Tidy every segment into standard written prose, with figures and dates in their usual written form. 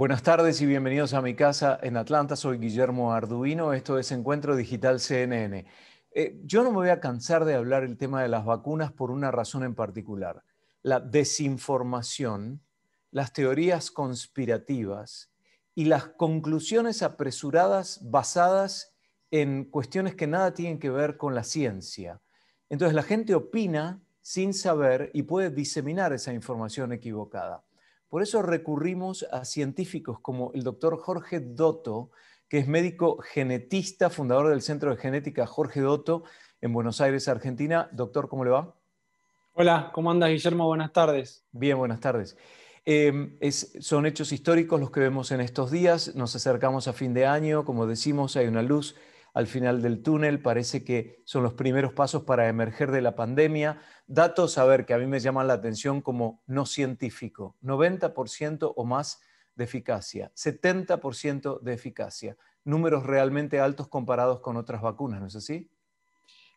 Buenas tardes y bienvenidos a mi casa en Atlanta. Soy Guillermo Arduino. Esto es Encuentro Digital CNN. Yo no me voy a cansar de hablar el tema de las vacunas por una razón en particular. La desinformación, las teorías conspirativas y las conclusiones apresuradas basadas en cuestiones que nada tienen que ver con la ciencia. Entonces la gente opina sin saber y puede diseminar esa información equivocada. Por eso recurrimos a científicos como el doctor Jorge Dotto, que es médico genetista, fundador del Centro de Genética Jorge Dotto en Buenos Aires, Argentina. Doctor, ¿cómo le va? Hola, ¿cómo andas, Guillermo? Buenas tardes. Bien, buenas tardes. Son hechos históricos los que vemos en estos días. Nos acercamos a fin de año. Como decimos, hay una luz al final del túnel. Parece que son los primeros pasos para emerger de la pandemia. Datos, a ver, que a mí me llaman la atención como no científico. 90% o más de eficacia, 70% de eficacia. Números realmente altos comparados con otras vacunas, ¿no es así?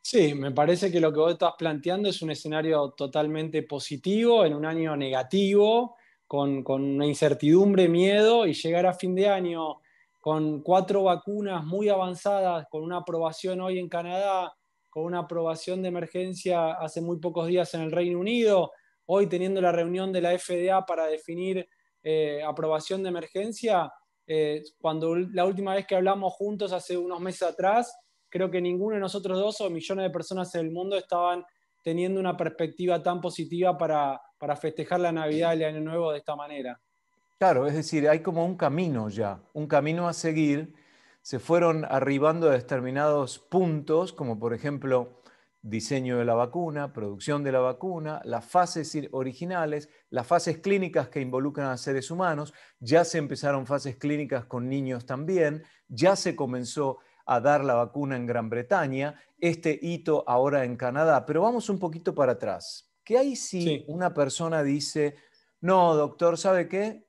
Sí, me parece que lo que vos estás planteando es un escenario totalmente positivo en un año negativo, con una incertidumbre, miedo, y llegar a fin de año con 4 vacunas muy avanzadas, con una aprobación hoy en Canadá, con una aprobación de emergencia hace muy pocos días en el Reino Unido, hoy teniendo la reunión de la FDA para definir aprobación de emergencia, cuando la última vez que hablamos juntos hace unos meses atrás, creo que ninguno de nosotros dos o millones de personas en el mundo estaban teniendo una perspectiva tan positiva para festejar la Navidad y el Año Nuevo de esta manera. Claro, es decir, hay como un camino ya, un camino a seguir. Se fueron arribando a determinados puntos, como por ejemplo, diseño de la vacuna, producción de la vacuna, las fases originales, las fases clínicas que involucran a seres humanos. Ya se empezaron fases clínicas con niños también, ya se comenzó a dar la vacuna en Gran Bretaña, este hito ahora en Canadá. Pero vamos un poquito para atrás. ¿Qué hay si una persona dice, no, doctor, ¿sabe qué?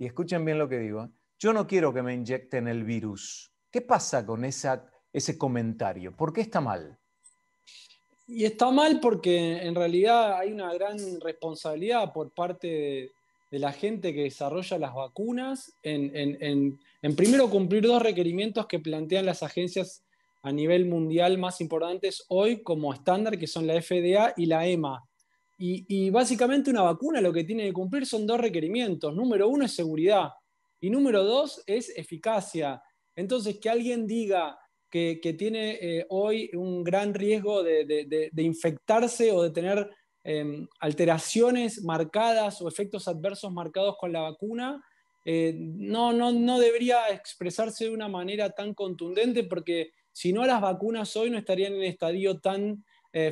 Y escuchen bien lo que digo, ¿eh? Yo no quiero que me inyecten el virus. ¿Qué pasa con ese comentario? ¿Por qué está mal? Y está mal porque en realidad hay una gran responsabilidad por parte de la gente que desarrolla las vacunas en primero cumplir 2 requerimientos que plantean las agencias a nivel mundial más importantes hoy como estándar, que son la FDA y la EMA. Y básicamente una vacuna lo que tiene que cumplir son 2 requerimientos. Número 1 es seguridad y número 2 es eficacia. Entonces que alguien diga que tiene hoy un gran riesgo de infectarse o de tener alteraciones marcadas o efectos adversos marcados con la vacuna, no debería expresarse de una manera tan contundente, porque si no las vacunas hoy no estarían en el estadio tan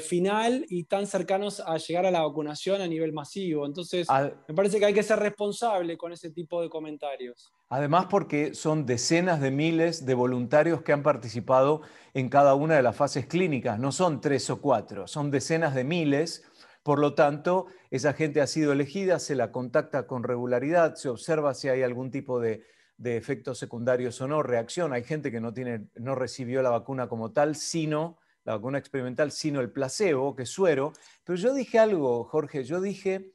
final y tan cercanos a llegar a la vacunación a nivel masivo. Entonces, me parece que hay que ser responsable con ese tipo de comentarios. Además, porque son decenas de miles de voluntarios que han participado en cada una de las fases clínicas. No son 3 o 4, son decenas de miles. Por lo tanto, esa gente ha sido elegida, se la contacta con regularidad, se observa si hay algún tipo de efectos secundarios o no, reacción. Hay gente que no recibió la vacuna como tal, sino la vacuna experimental, sino el placebo, que es suero. Pero yo dije algo, Jorge, yo dije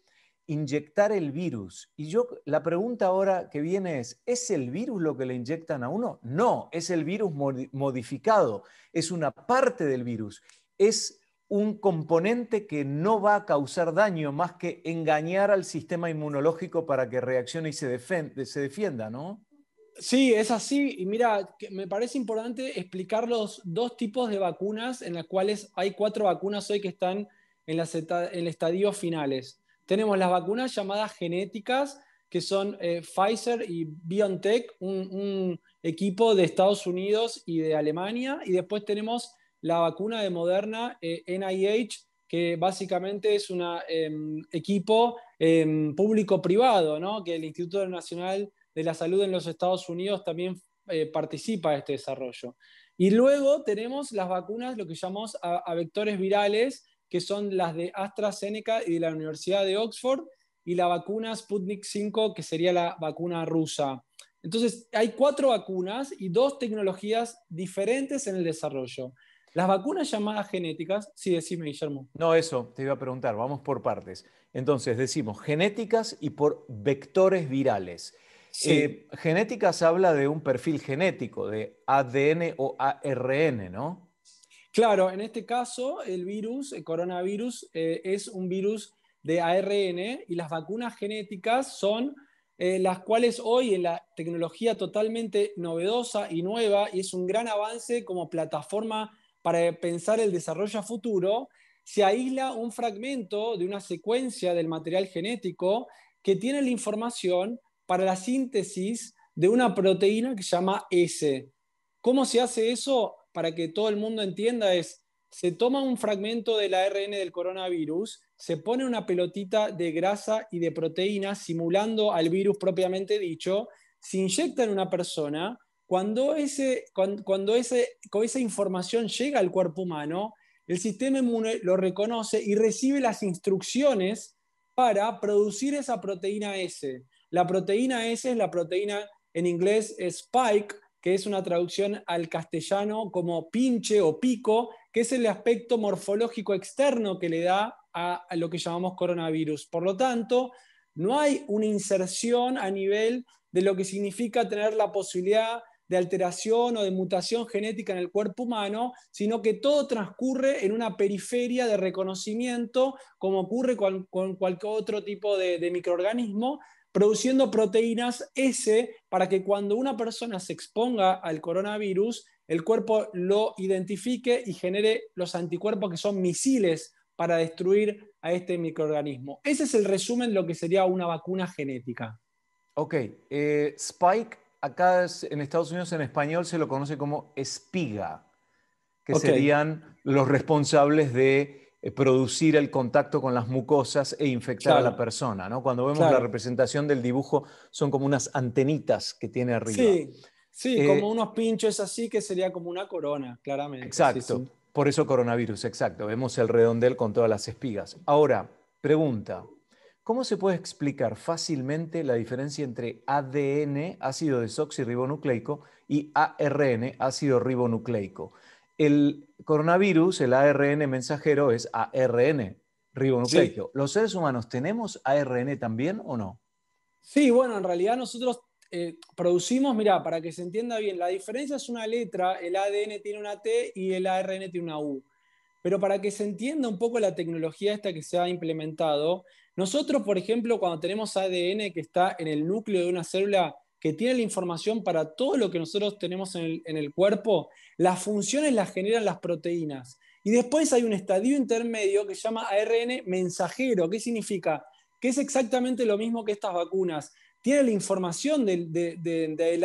inyectar el virus. Y la pregunta ahora que viene ¿es el virus lo que le inyectan a uno? No, es el virus modificado, es una parte del virus, es un componente que no va a causar daño más que engañar al sistema inmunológico para que reaccione y se defienda, ¿no? Sí, es así. Y mira, me parece importante explicar los 2 tipos de vacunas, en las cuales hay 4 vacunas hoy que están en el estadio finales. Tenemos las vacunas llamadas genéticas, que son Pfizer y BioNTech, un equipo de Estados Unidos y de Alemania. Y después tenemos la vacuna de Moderna, NIH, que básicamente es un equipo público-privado, ¿no? Que el Instituto Nacional de la Salud en los Estados Unidos también participa de este desarrollo. Y luego tenemos las vacunas, lo que llamamos a vectores virales, que son las de AstraZeneca y de la Universidad de Oxford, y la vacuna Sputnik V, que sería la vacuna rusa. Entonces hay 4 vacunas y 2 tecnologías diferentes en el desarrollo. Las vacunas llamadas genéticas, sí, decime, Guillermo. No, eso te iba a preguntar, vamos por partes. Entonces decimos genéticas y por vectores virales. Sí. Genéticas habla de un perfil genético, de ADN o ARN, ¿no? Claro, en este caso el virus, el coronavirus, es un virus de ARN y las vacunas genéticas son las cuales hoy en la tecnología totalmente novedosa y nueva, y es un gran avance como plataforma para pensar el desarrollo a futuro, se aísla un fragmento de una secuencia del material genético que tiene la información para la síntesis de una proteína que se llama S. ¿Cómo se hace eso? Para que todo el mundo entienda, se toma un fragmento del ARN del coronavirus, se pone una pelotita de grasa y de proteína simulando al virus propiamente dicho, se inyecta en una persona, cuando esa información llega al cuerpo humano, el sistema inmune lo reconoce y recibe las instrucciones para producir esa proteína S. La proteína S es la proteína, en inglés, spike, que es una traducción al castellano como pinche o pico, que es el aspecto morfológico externo que le da a lo que llamamos coronavirus. Por lo tanto, no hay una inserción a nivel de lo que significa tener la posibilidad de alteración o de mutación genética en el cuerpo humano, sino que todo transcurre en una periferia de reconocimiento, como ocurre con cualquier otro tipo de microorganismo, produciendo proteínas S para que cuando una persona se exponga al coronavirus, el cuerpo lo identifique y genere los anticuerpos que son misiles para destruir a este microorganismo. Ese es el resumen de lo que sería una vacuna genética. Ok, spike, acá en Estados Unidos en español se lo conoce como espiga, que serían los responsables de producir el contacto con las mucosas e infectar a la persona, ¿no? Cuando vemos la representación del dibujo, son como unas antenitas que tiene arriba. Sí, sí, como unos pinchos así, que sería como una corona, claramente. Exacto, sí, sí. Por eso coronavirus, exacto. Vemos el redondel con todas las espigas. Ahora, pregunta, ¿cómo se puede explicar fácilmente la diferencia entre ADN, ácido desoxirribonucleico, y ARN, ácido ribonucleico? El coronavirus, el ARN mensajero, es ARN ribonucleico. Sí. ¿Los seres humanos tenemos ARN también o no? Sí, bueno, en realidad nosotros producimos, mirá, para que se entienda bien, la diferencia es una letra, el ADN tiene una T y el ARN tiene una U. Pero para que se entienda un poco la tecnología esta que se ha implementado, nosotros, por ejemplo, cuando tenemos ADN que está en el núcleo de una célula, que tiene la información para todo lo que nosotros tenemos en el cuerpo, las funciones las generan las proteínas. Y después hay un estadio intermedio que se llama ARN mensajero. ¿Qué significa? Que es exactamente lo mismo que estas vacunas. Tiene la información del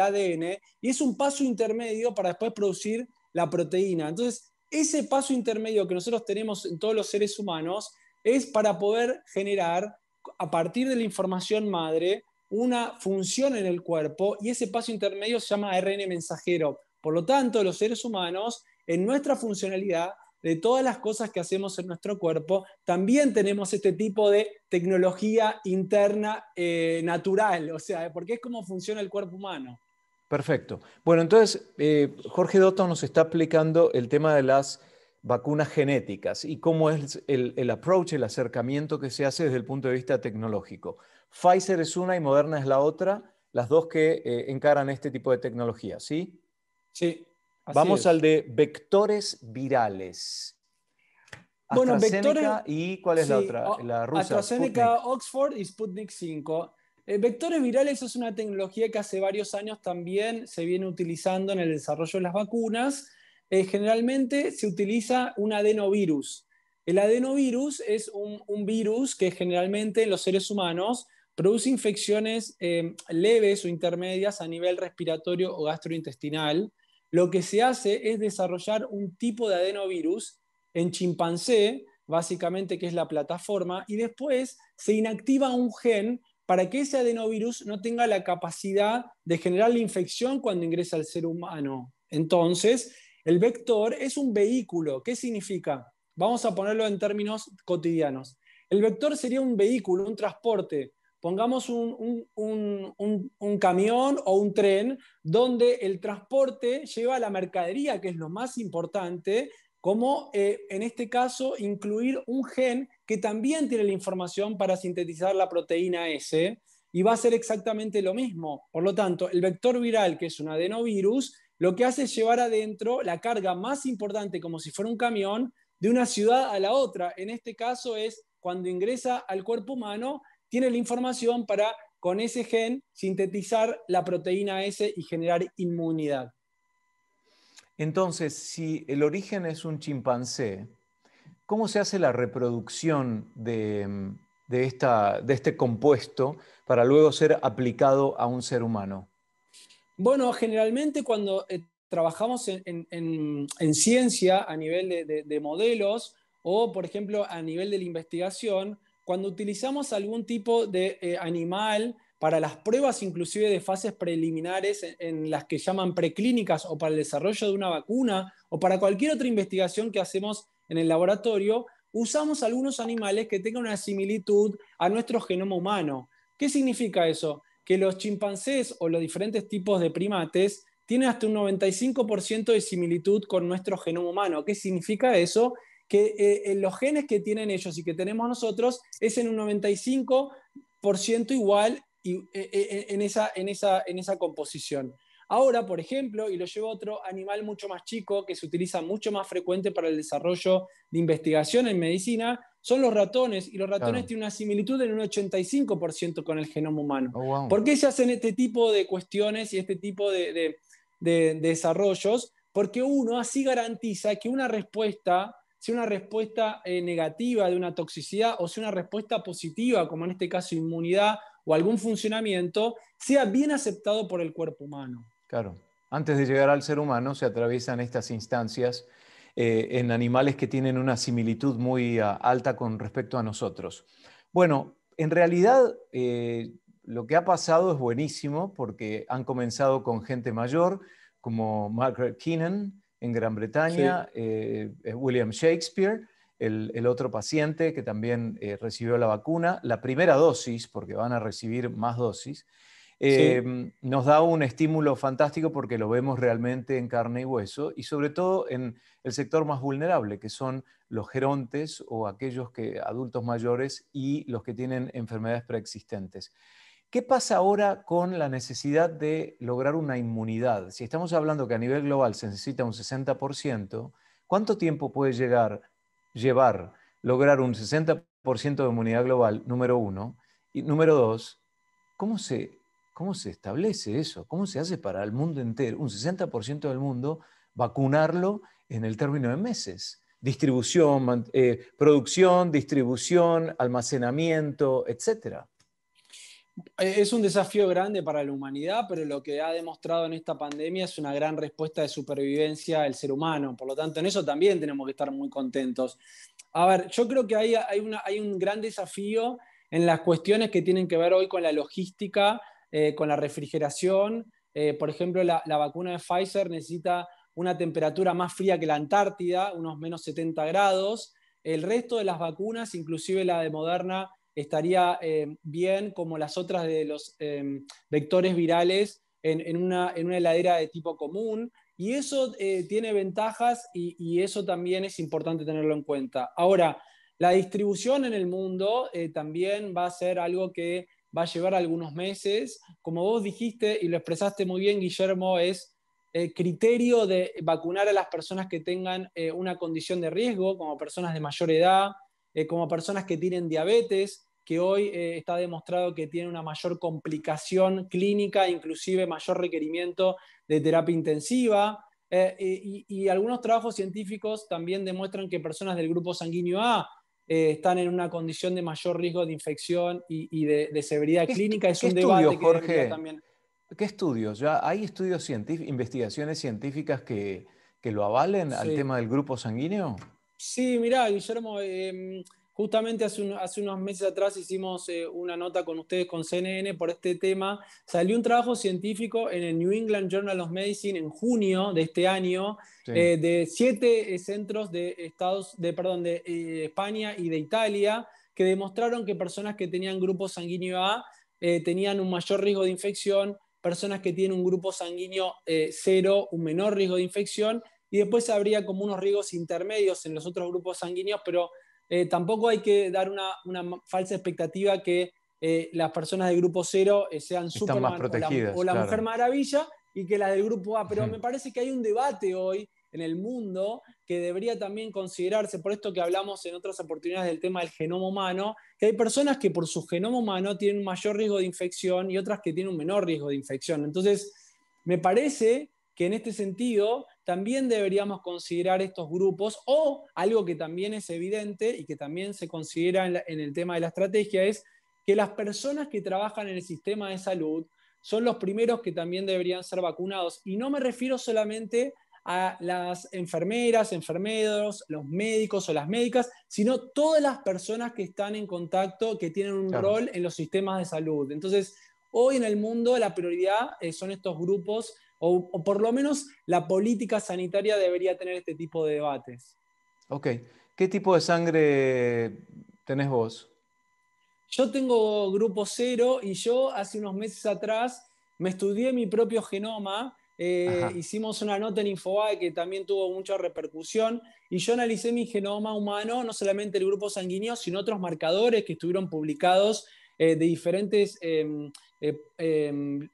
ADN y es un paso intermedio para después producir la proteína. Entonces, ese paso intermedio que nosotros tenemos en todos los seres humanos es para poder generar, a partir de la información madre, una función en el cuerpo, y ese paso intermedio se llama ARN mensajero. Por lo tanto, los seres humanos, en nuestra funcionalidad, de todas las cosas que hacemos en nuestro cuerpo, también tenemos este tipo de tecnología interna natural, o sea, porque es como funciona el cuerpo humano. Perfecto. Bueno, entonces, Jorge Dotto nos está explicando el tema de las vacunas genéticas y cómo es el approach, el acercamiento que se hace desde el punto de vista tecnológico. Pfizer es una y Moderna es la otra, las dos que encaran este tipo de tecnología, ¿sí? Sí. Vamos al de vectores virales. Bueno, AstraZeneca vectores, y ¿cuál es la otra? La rusa. AstraZeneca, Sputnik. Oxford y Sputnik V. Vectores virales es una tecnología que hace varios años también se viene utilizando en el desarrollo de las vacunas. Generalmente se utiliza un adenovirus. El adenovirus es un virus que generalmente en los seres humanos produce infecciones leves o intermedias a nivel respiratorio o gastrointestinal. Lo que se hace es desarrollar un tipo de adenovirus en chimpancé, básicamente, que es la plataforma, y después se inactiva un gen para que ese adenovirus no tenga la capacidad de generar la infección cuando ingresa al ser humano. Entonces, el vector es un vehículo. ¿Qué significa? Vamos a ponerlo en términos cotidianos. El vector sería un vehículo, un transporte. Pongamos un camión o un tren donde el transporte lleva la mercadería, que es lo más importante, como en este caso incluir un gen que también tiene la información para sintetizar la proteína S. y va a ser exactamente lo mismo. Por lo tanto, el vector viral, que es un adenovirus, lo que hace es llevar adentro la carga más importante, como si fuera un camión, de una ciudad a la otra. En este caso es cuando ingresa al cuerpo humano, tiene la información para, con ese gen, sintetizar la proteína S y generar inmunidad. Entonces, si el origen es un chimpancé, ¿cómo se hace la reproducción de este compuesto para luego ser aplicado a un ser humano? Bueno, generalmente cuando trabajamos en ciencia a nivel de modelos o, por ejemplo, a nivel de la investigación, cuando utilizamos algún tipo de animal para las pruebas inclusive de fases preliminares en las que llaman preclínicas o para el desarrollo de una vacuna o para cualquier otra investigación que hacemos en el laboratorio, usamos algunos animales que tengan una similitud a nuestro genoma humano. ¿Qué significa eso? Que los chimpancés o los diferentes tipos de primates tienen hasta un 95% de similitud con nuestro genoma humano. ¿Qué significa eso? Que los genes que tienen ellos y que tenemos nosotros es en un 95% igual en esa composición. Ahora, por ejemplo, y lo llevo a otro animal mucho más chico que se utiliza mucho más frecuente para el desarrollo de investigación en medicina, son los ratones, y los ratones tienen una similitud en un 85% con el genoma humano. Oh, wow. ¿Por qué se hacen este tipo de cuestiones y este tipo de desarrollos? Porque uno así garantiza que una respuesta, sea una respuesta negativa de una toxicidad o sea una respuesta positiva, como en este caso inmunidad o algún funcionamiento, sea bien aceptado por el cuerpo humano. Claro. Antes de llegar al ser humano se atraviesan estas instancias en animales que tienen una similitud muy alta con respecto a nosotros. Bueno, en realidad lo que ha pasado es buenísimo porque han comenzado con gente mayor como Margaret Keenan en Gran Bretaña, sí. William Shakespeare, el otro paciente que también recibió la vacuna, la primera dosis, porque van a recibir más dosis, sí. Nos da un estímulo fantástico porque lo vemos realmente en carne y hueso, y sobre todo en el sector más vulnerable, que son los gerontes o aquellos adultos mayores y los que tienen enfermedades preexistentes. ¿Qué pasa ahora con la necesidad de lograr una inmunidad? Si estamos hablando que a nivel global se necesita un 60%, ¿cuánto tiempo puede lograr un 60% de inmunidad global, número uno? Y número dos, ¿cómo se establece eso? ¿Cómo se hace para el mundo entero, un 60% del mundo, vacunarlo en el término de meses? Distribución, producción, distribución, almacenamiento, etc. Es un desafío grande para la humanidad, pero lo que ha demostrado en esta pandemia es una gran respuesta de supervivencia del ser humano. Por lo tanto, en eso también tenemos que estar muy contentos. A ver, yo creo que hay un gran desafío en las cuestiones que tienen que ver hoy con la logística, con la refrigeración. Por ejemplo, la vacuna de Pfizer necesita una temperatura más fría que la Antártida, unos menos 70 grados. El resto de las vacunas, inclusive la de Moderna, estaría bien como las otras de los vectores virales en una heladera de tipo común, y eso tiene ventajas y eso también es importante tenerlo en cuenta. Ahora, la distribución en el mundo también va a ser algo que va a llevar algunos meses. Como vos dijiste y lo expresaste muy bien, Guillermo, es el criterio de vacunar a las personas que tengan una condición de riesgo, como personas de mayor edad, como personas que tienen diabetes, que hoy está demostrado que tiene una mayor complicación clínica, inclusive mayor requerimiento de terapia intensiva, y algunos trabajos científicos también demuestran que personas del grupo sanguíneo A están en una condición de mayor riesgo de infección y de severidad clínica. Es un debate, Jorge, también. ¿Qué estudios? ¿Ya hay estudios científicos, investigaciones científicas que lo avalen al tema del grupo sanguíneo? Sí, mirá, Guillermo, justamente hace unos meses atrás hicimos una nota con ustedes, con CNN, por este tema. Salió un trabajo científico en el New England Journal of Medicine en junio de este año, de 7 centros de España y de Italia, que demostraron que personas que tenían grupo sanguíneo A tenían un mayor riesgo de infección, personas que tienen un grupo sanguíneo cero, un menor riesgo de infección, y después habría como unos riesgos intermedios en los otros grupos sanguíneos, pero tampoco hay que dar una falsa expectativa que las personas del grupo cero sean Superman o la Mujer Maravilla, y que las del grupo A. Pero me parece que hay un debate hoy en el mundo que debería también considerarse, por esto que hablamos en otras oportunidades del tema del genoma humano, que hay personas que por su genoma humano tienen un mayor riesgo de infección y otras que tienen un menor riesgo de infección. Entonces, me parece que en este sentido también deberíamos considerar estos grupos, o algo que también es evidente y que también se considera en el tema de la estrategia, es que las personas que trabajan en el sistema de salud son los primeros que también deberían ser vacunados. Y no me refiero solamente a las enfermeras, enfermeros, los médicos o las médicas, sino todas las personas que están en contacto, que tienen un rol en los sistemas de salud. Entonces, hoy en el mundo la prioridad son estos grupos, o por lo menos la política sanitaria debería tener este tipo de debates. Ok. ¿Qué tipo de sangre tenés vos? Yo tengo grupo cero, y yo hace unos meses atrás me estudié mi propio genoma. Hicimos una nota en Infobae que también tuvo mucha repercusión, y yo analicé mi genoma humano, no solamente el grupo sanguíneo, sino otros marcadores que estuvieron publicados de diferentes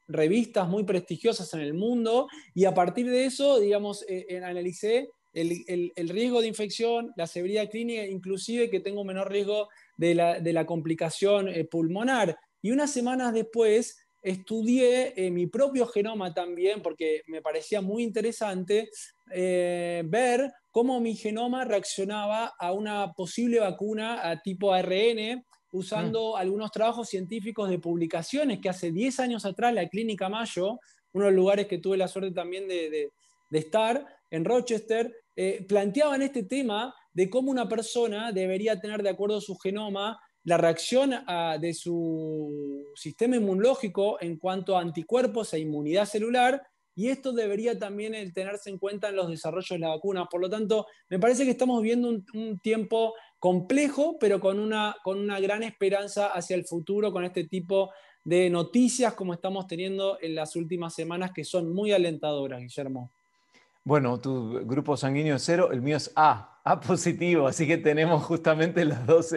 revistas muy prestigiosas en el mundo, y a partir de eso, digamos, analicé el riesgo de infección, la severidad clínica, inclusive que tengo menor riesgo de la complicación pulmonar. Y unas semanas después estudié mi propio genoma también, porque me parecía muy interesante ver cómo mi genoma reaccionaba a una posible vacuna a tipo ARN, usando algunos trabajos científicos de publicaciones que hace 10 años atrás la Clínica Mayo, uno de los lugares que tuve la suerte también de estar, en Rochester, planteaban este tema de cómo una persona debería tener, de acuerdo a su genoma, la reacción de su sistema inmunológico en cuanto a anticuerpos e inmunidad celular, y esto debería también tenerse en cuenta en los desarrollos de la vacuna. Por lo tanto, me parece que estamos viviendo un tiempo complejo, pero con una gran esperanza hacia el futuro, con este tipo de noticias como estamos teniendo en las últimas semanas, que son muy alentadoras, Guillermo. Bueno, tu grupo sanguíneo es cero, el mío es A positivo, así que tenemos justamente los dos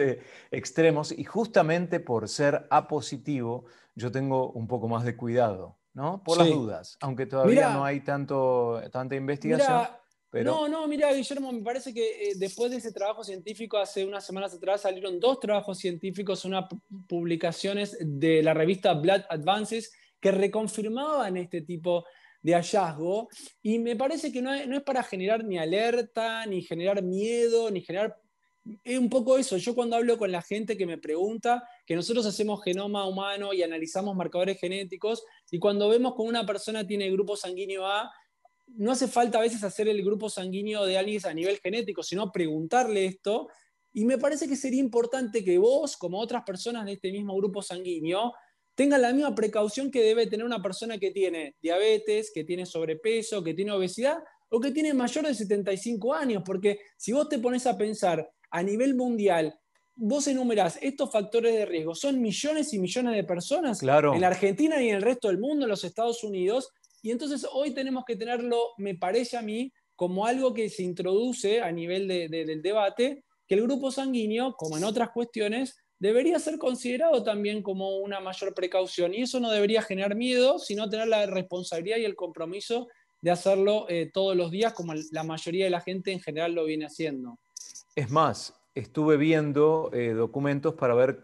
extremos, y justamente por ser A positivo yo tengo un poco más de cuidado, ¿no? Por las dudas, aunque todavía no hay tanta investigación. Pero... No, mira, Guillermo, me parece que después de ese trabajo científico, hace unas semanas atrás salieron dos trabajos científicos, unas publicaciones de la revista Blood Advances, que reconfirmaban este tipo de hallazgo, y me parece que no es para generar ni alerta, ni generar miedo, ni generar... Es un poco eso. Yo cuando hablo con la gente que me pregunta, que nosotros hacemos genoma humano y analizamos marcadores genéticos, y cuando vemos que una persona tiene el grupo sanguíneo A, no hace falta a veces hacer el grupo sanguíneo de alguien a nivel genético, sino preguntarle esto, y me parece que sería importante que vos, como otras personas de este mismo grupo sanguíneo, tengan la misma precaución que debe tener una persona que tiene diabetes, que tiene sobrepeso, que tiene obesidad, o que tiene mayor de 75 años, porque si vos te pones a pensar a nivel mundial, vos enumerás estos factores de riesgo, son millones y millones de personas en la Argentina y en el resto del mundo, en los Estados Unidos, y entonces hoy tenemos que tenerlo, me parece a mí, como algo que se introduce a nivel del debate, que el grupo sanguíneo, como en otras cuestiones, debería ser considerado también como una mayor precaución, y eso no debería generar miedo, sino tener la responsabilidad y el compromiso de hacerlo todos los días, como la mayoría de la gente en general lo viene haciendo. Es más, estuve viendo documentos para ver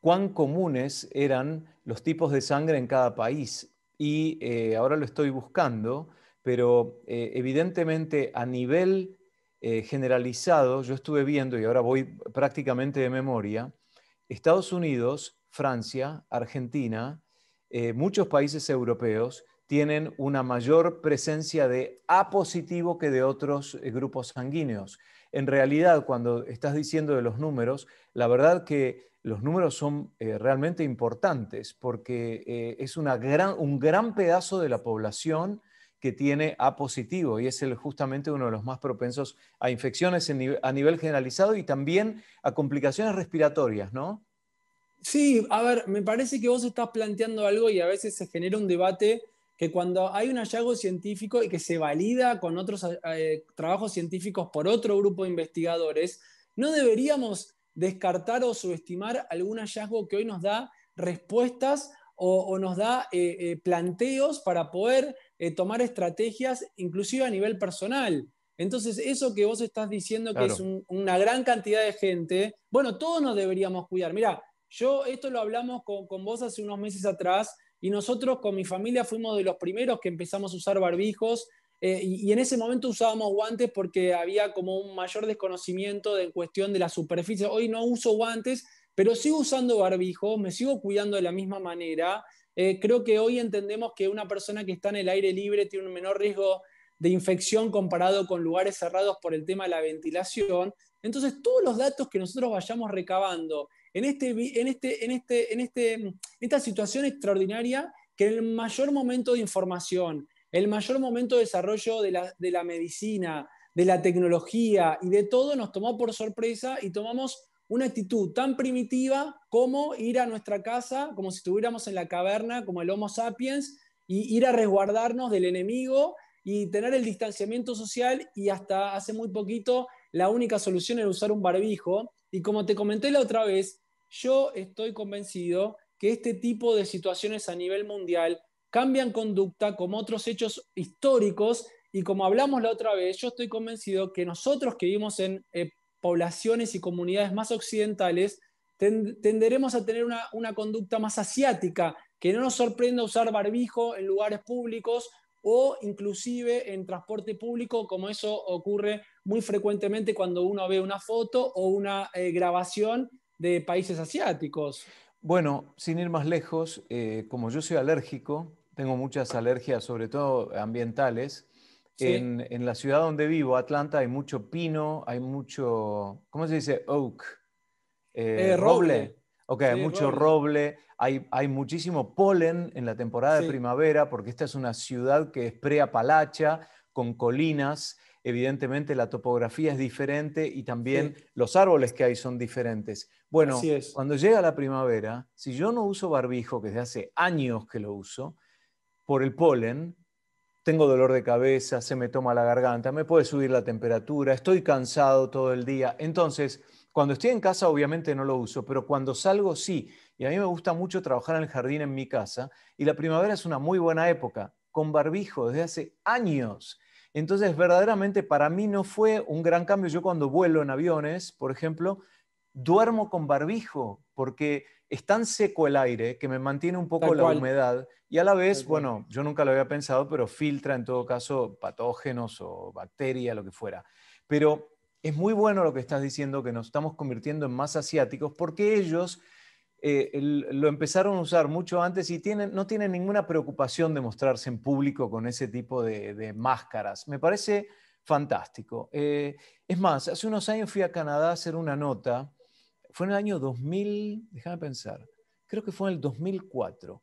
cuán comunes eran los tipos de sangre en cada país, y ahora lo estoy buscando, pero evidentemente a nivel generalizado, yo estuve viendo, y ahora voy prácticamente de memoria, Estados Unidos, Francia, Argentina, muchos países europeos tienen una mayor presencia de A positivo que de otros grupos sanguíneos. En realidad, cuando estás diciendo de los números, la verdad que los números son realmente importantes, porque es un gran pedazo de la población que tiene A positivo, y es justamente uno de los más propensos a infecciones a nivel generalizado y también a complicaciones respiratorias, ¿no? Sí, a ver, me parece que vos estás planteando algo, y a veces se genera un debate que cuando hay un hallazgo científico y que se valida con otros trabajos científicos por otro grupo de investigadores, no deberíamos descartar o subestimar algún hallazgo que hoy nos da respuestas o nos da planteos para poder tomar estrategias, inclusive a nivel personal. Entonces, eso que vos estás diciendo que es una gran cantidad de gente, bueno, todos nos deberíamos cuidar. Mirá, yo esto lo hablamos con vos hace unos meses atrás, y nosotros con mi familia fuimos de los primeros que empezamos a usar barbijos, y en ese momento usábamos guantes porque había como un mayor desconocimiento en cuestión de la superficie. Hoy no uso guantes, pero sigo usando barbijos, me sigo cuidando de la misma manera. Creo que hoy entendemos que una persona que está en el aire libre tiene un menor riesgo de infección comparado con lugares cerrados por el tema de la ventilación. Entonces, todos los datos que nosotros vayamos recabando en esta situación extraordinaria, que en el mayor momento de información, el mayor momento de desarrollo de la medicina, de la tecnología y de todo, nos tomó por sorpresa y tomamos una actitud tan primitiva como ir a nuestra casa, como si estuviéramos en la caverna, como el Homo sapiens, y ir a resguardarnos del enemigo y tener el distanciamiento social, y hasta hace muy poquito la única solución era usar un barbijo. Y como te comenté la otra vez, yo estoy convencido que este tipo de situaciones a nivel mundial cambian conducta como otros hechos históricos, y como hablamos la otra vez, yo estoy convencido que nosotros que vivimos en poblaciones y comunidades más occidentales, tenderemos a tener una conducta más asiática, que no nos sorprenda usar barbijo en lugares públicos, o inclusive en transporte público, como eso ocurre muy frecuentemente cuando uno ve una foto o una grabación de países asiáticos. Bueno, sin ir más lejos, como yo soy alérgico, tengo muchas alergias, sobre todo ambientales. Sí. En la ciudad donde vivo, Atlanta, hay mucho pino, hay mucho, ¿cómo se dice? Oak. Roble. Ok, sí, hay mucho roble, hay muchísimo polen en la temporada de primavera, porque esta es una ciudad que es preapalacha, con colinas. Evidentemente la topografía es diferente y también los árboles que hay son diferentes. Bueno, cuando llega la primavera, si yo no uso barbijo, que desde hace años que lo uso, por el polen, tengo dolor de cabeza, se me toma la garganta, me puede subir la temperatura, estoy cansado todo el día. Entonces, cuando estoy en casa obviamente no lo uso, pero cuando salgo sí. Y a mí me gusta mucho trabajar en el jardín en mi casa, y la primavera es una muy buena época, con barbijo desde hace años. Entonces verdaderamente para mí no fue un gran cambio. Yo cuando vuelo en aviones, por ejemplo, duermo con barbijo, porque es tan seco el aire que me mantiene un poco la humedad, y a la vez, bueno, yo nunca lo había pensado, pero filtra en todo caso patógenos o bacterias, lo que fuera. Pero es muy bueno lo que estás diciendo, que nos estamos convirtiendo en más asiáticos, porque ellos lo empezaron a usar mucho antes y no tienen ninguna preocupación de mostrarse en público con ese tipo de máscaras. Me parece fantástico. Es más, hace unos años fui a Canadá a hacer una nota. Fue en el año 2000, déjame pensar, creo que fue en el 2004,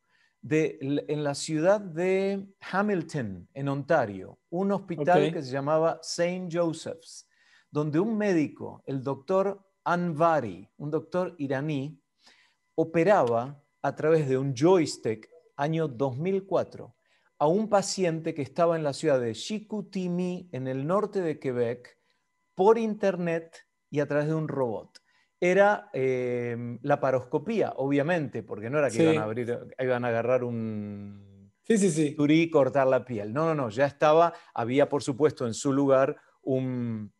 en la ciudad de Hamilton, en Ontario, un hospital que se llamaba St. Joseph's, donde un médico, el doctor Anvari, un doctor iraní, operaba a través de un joystick, año 2004, a un paciente que estaba en la ciudad de Chicoutimi, en el norte de Quebec, por internet y a través de un robot. Era laparoscopía, obviamente, porque no era que iban a agarrar un turí y cortar la piel. No, no, no, ya estaba, había por supuesto en su lugar un...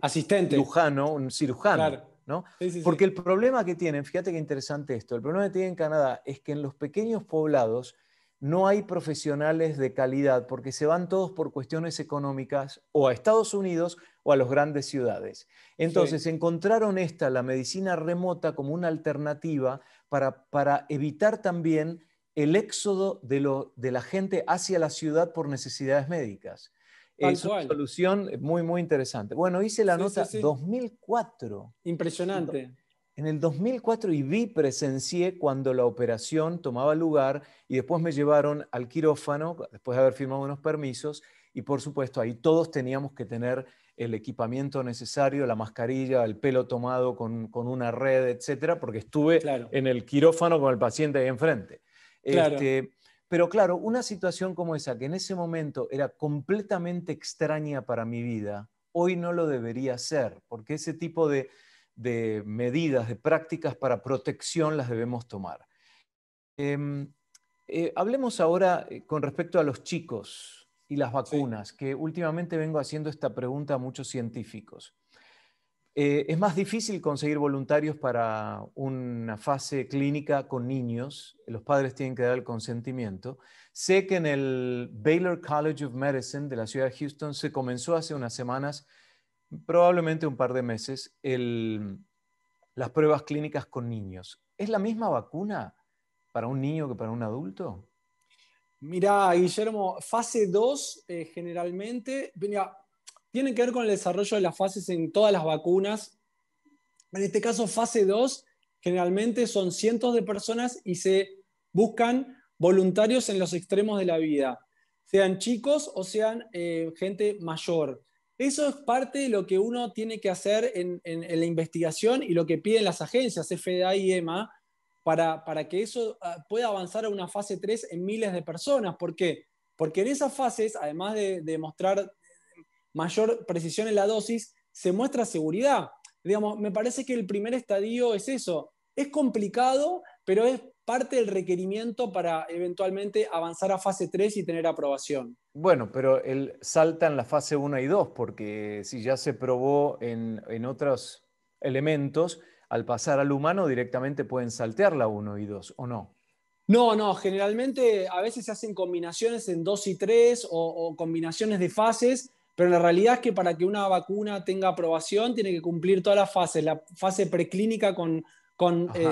asistente. Un cirujano. Claro. ¿No? Porque el problema que tienen, fíjate qué interesante esto, el problema que tienen en Canadá es que en los pequeños poblados no hay profesionales de calidad, porque se van todos por cuestiones económicas o a Estados Unidos o a las grandes ciudades. Entonces encontraron la medicina remota como una alternativa para evitar también el éxodo de la gente hacia la ciudad por necesidades médicas. Es una solución muy, muy interesante. Bueno, hice la nota 2004. Impresionante. En el 2004 presencié cuando la operación tomaba lugar, y después me llevaron al quirófano, después de haber firmado unos permisos, y por supuesto ahí todos teníamos que tener el equipamiento necesario, la mascarilla, el pelo tomado con una red, etcétera, porque estuve en el quirófano con el paciente ahí enfrente. Pero claro, una situación como esa, que en ese momento era completamente extraña para mi vida, hoy no lo debería ser, porque ese tipo de, de medidas, de prácticas para protección las debemos tomar. Hablemos ahora con respecto a los chicos y las vacunas, sí, que últimamente vengo haciendo esta pregunta a muchos científicos. Es más difícil conseguir voluntarios para una fase clínica con niños. Los padres tienen que dar el consentimiento. Sé que en el Baylor College of Medicine de la ciudad de Houston se comenzó hace unas semanas, probablemente un par de meses, las pruebas clínicas con niños. ¿Es la misma vacuna para un niño que para un adulto? Mirá, Guillermo, fase 2 generalmente... Mira, tiene que ver con el desarrollo de las fases en todas las vacunas. En este caso, fase 2, generalmente son cientos de personas y se buscan voluntarios en los extremos de la vida, sean chicos o sean gente mayor. Eso es parte de lo que uno tiene que hacer en la investigación y lo que piden las agencias, FDA y EMA, para que eso pueda avanzar a una fase 3 en miles de personas. ¿Por qué? Porque en esas fases, además de mostrar mayor precisión en la dosis, se muestra seguridad. Digamos, me parece que el primer estadio es eso. Es complicado, pero es parte del requerimiento para eventualmente avanzar a fase 3 y tener aprobación. Bueno, pero saltan la fase 1 y 2, porque si ya se probó en otros elementos, al pasar al humano directamente pueden saltear la 1 y 2, ¿o no? No, no, generalmente a veces se hacen combinaciones en 2 y 3 o combinaciones de fases. Pero la realidad es que para que una vacuna tenga aprobación tiene que cumplir todas las fases. La fase preclínica con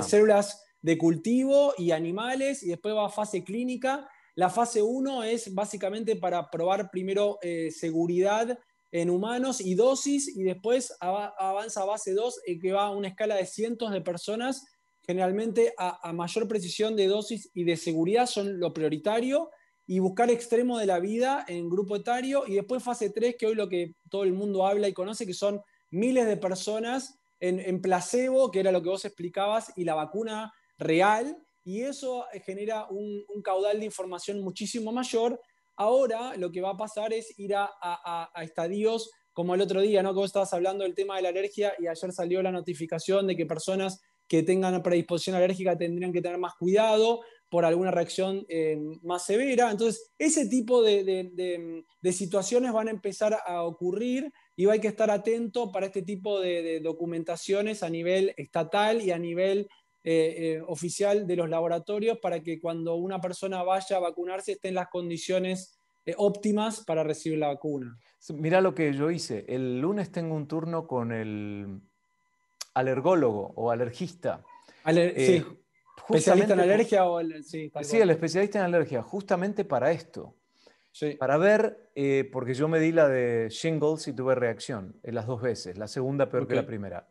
células de cultivo y animales, y después va a fase clínica. La fase 1 es básicamente para probar primero seguridad en humanos y dosis, y después avanza a fase 2, que va a una escala de cientos de personas. Generalmente a mayor precisión de dosis y de seguridad son lo prioritario, y buscar extremo de la vida en grupo etario, y después fase 3, que hoy lo que todo el mundo habla y conoce, que son miles de personas en placebo, que era lo que vos explicabas, y la vacuna real, y eso genera un caudal de información muchísimo mayor. Ahora lo que va a pasar es ir a estadios como el otro día, ¿no? Que vos estabas hablando del tema de la alergia, y ayer salió la notificación de que personas que tengan predisposición alérgica tendrían que tener más cuidado por alguna reacción más severa. Entonces, ese tipo de situaciones van a empezar a ocurrir, y hay que estar atento para este tipo de documentaciones a nivel estatal y a nivel oficial de los laboratorios, para que cuando una persona vaya a vacunarse esté en las condiciones óptimas para recibir la vacuna. Mirá lo que yo hice. El lunes tengo un turno con el alergólogo o alergista. Sí. Especialista en alergia o el especialista en alergia, justamente para esto. Sí. Para ver, porque yo me di la de shingles y tuve reacción las dos veces, la segunda peor que la primera.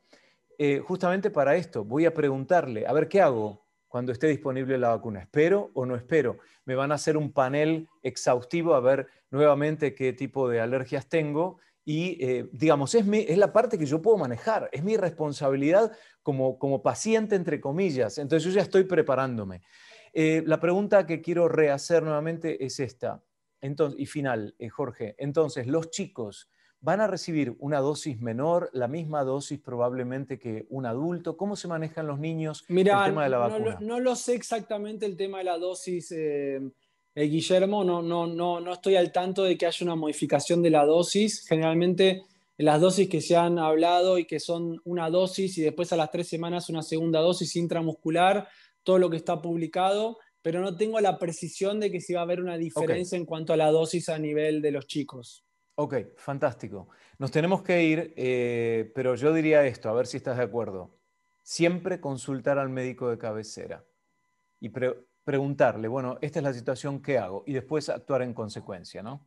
Justamente para esto, voy a preguntarle, a ver qué hago cuando esté disponible la vacuna. ¿Espero o no espero? Me van a hacer un panel exhaustivo a ver nuevamente qué tipo de alergias tengo. Y digamos, es la parte que yo puedo manejar, es mi responsabilidad como paciente, entre comillas. Entonces yo ya estoy preparándome. La pregunta que quiero rehacer nuevamente es esta. Entonces, y final, Jorge. Entonces, ¿los chicos van a recibir una dosis menor, la misma dosis probablemente que un adulto? ¿Cómo se manejan los niños el tema de la vacuna? No lo sé exactamente el tema de la dosis, Guillermo, no estoy al tanto de que haya una modificación de la dosis. Generalmente las dosis que se han hablado y que son una dosis y después a las 3 semanas una segunda dosis intramuscular, todo lo que está publicado, pero no tengo la precisión de que si va a haber una diferencia en cuanto a la dosis a nivel de los chicos. Ok, fantástico. Nos tenemos que ir, pero yo diría esto, a ver si estás de acuerdo. Siempre consultar al médico de cabecera y preguntarle, bueno, esta es la situación, ¿qué hago? Y después actuar en consecuencia, ¿no?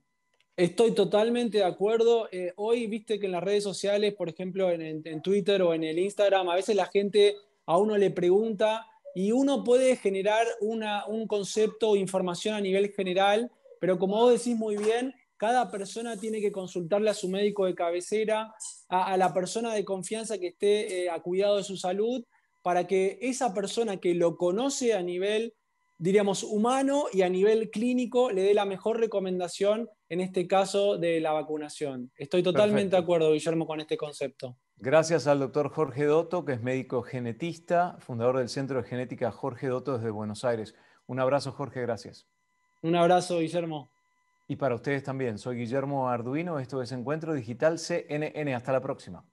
Estoy totalmente de acuerdo. Hoy viste que en las redes sociales, por ejemplo, en Twitter o en el Instagram, a veces la gente a uno le pregunta y uno puede generar un concepto o información a nivel general, pero como vos decís muy bien, cada persona tiene que consultarle a su médico de cabecera, a la persona de confianza que esté a cuidado de su salud, para que esa persona que lo conoce a nivel, diríamos, humano y a nivel clínico, le dé la mejor recomendación en este caso de la vacunación. Estoy totalmente de acuerdo, Guillermo, con este concepto. Gracias al doctor Jorge Dotto, que es médico genetista, fundador del Centro de Genética Jorge Dotto desde Buenos Aires. Un abrazo, Jorge, gracias. Un abrazo, Guillermo. Y para ustedes también. Soy Guillermo Arduino, esto es Encuentro Digital CNN. Hasta la próxima.